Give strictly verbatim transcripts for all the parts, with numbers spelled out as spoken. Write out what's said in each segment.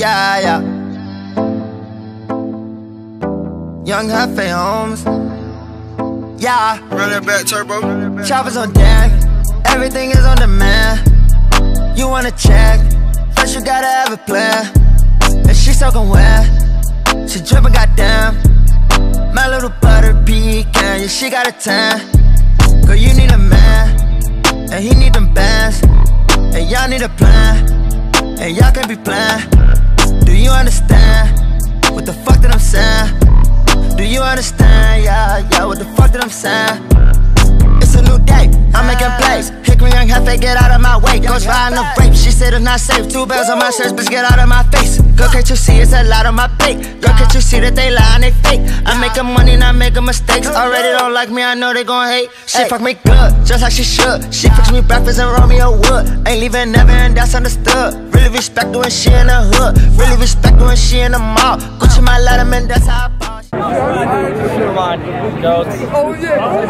Yeah, yeah. Young Hefe Holmes. Yeah. Run it back, turbo. Choppers on deck. Everything is on demand. You wanna check? First you gotta have a plan. And she soaking wet. She dripping, goddamn. My little butter pecan. Yeah, she got a tan. Girl, you need a man. And he need them bands. And y'all need a plan. And y'all can't be playing. Do you understand what the fuck that I'm saying? Do you understand, yeah, yeah, what the fuck that I'm saying? It's a new day, I'm making plays. Hickory Young Hefe, get out of my way. Ghost riding a rape, she said it's not safe. Two bells on my shirts, bitch, get out of my face. Girl, can't you see it's a lot on my plate? Girl, can't you see that they lie and they fake? I'm making money, not making mistakes. Already don't like me, I know they gon' hate. She fuck me good, just like she should. She fix me breakfast and roll me a wood. Ain't leaving never, and that's understood. Really respect her when she in the hood. Really respect her when she in the mall. Gucci my letterman, that's how I bought. Oh yeah.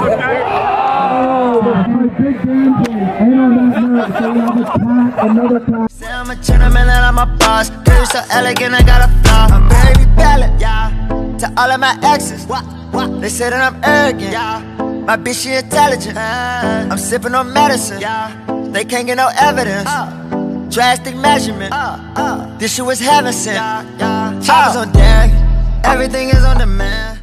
Say I'm a gentleman and I'm a boss. Girl, you're so elegant, I got a flaw. I'm very valid, yeah. To all of my exes, what, what? They say that I'm arrogant, yeah. My bitch, she intelligent, I'm sipping on medicine, yeah. They can't get no evidence. Drastic measurement, uh, uh, this shit was heaven sent. Yeah, yeah. Choppers on deck, everything is on demand.